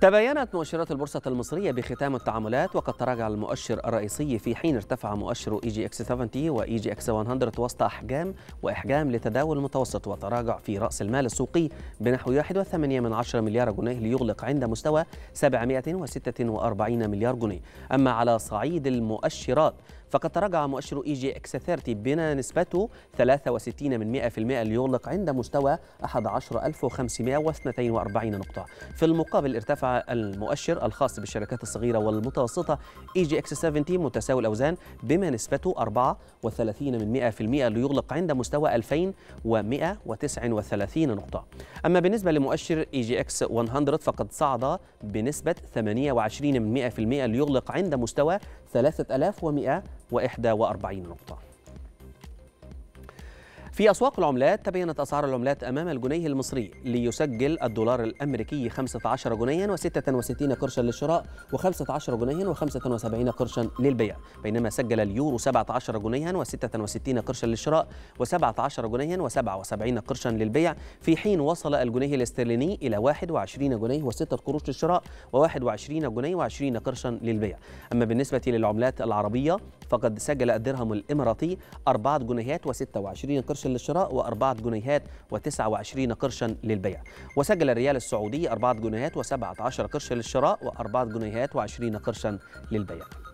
تباينت مؤشرات البورصة المصرية بختام التعاملات، وقد تراجع المؤشر الرئيسي في حين ارتفع مؤشر EGX 70 و EGX 100 وسط إحجام لتداول متوسط، وتراجع في رأس المال السوقي بنحو 1.8 مليار جنيه ليغلق عند مستوى 746 مليار جنيه. أما على صعيد المؤشرات فقد تراجع مؤشر EGX 30 بما نسبته 63% ليغلق عند مستوى 11542 نقطة. في المقابل ارتفع المؤشر الخاص بالشركات الصغيرة والمتوسطة EGX 70 متساوي الأوزان بما نسبته 34% ليغلق عند مستوى 2139 نقطة. أما بالنسبة لمؤشر EGX 100 فقد صعد بنسبة 28% ليغلق عند مستوى 3141 نقطة. في أسواق العملات تبينت أسعار العملات أمام الجنيه المصري، ليسجل الدولار الأمريكي 15 جنيها و66 قرشا للشراء و15 جنيها و75 قرشا للبيع، بينما سجل اليورو 17 جنيها و66 قرشا للشراء و17 جنيها و77 قرشا للبيع، في حين وصل الجنيه الاسترليني إلى 21 جنيه و6 قروش للشراء و21 جنيه و20 قرشا للبيع. أما بالنسبة للعملات العربية فقد سجل الدرهم الإماراتي 4 جنيهات و26 قرشا للشراء و4 جنيهات و29 قرشا للبيع، وسجل الريال السعودي 4 جنيهات و17 قرش للشراء و4 جنيهات و20 قرشا للبيع.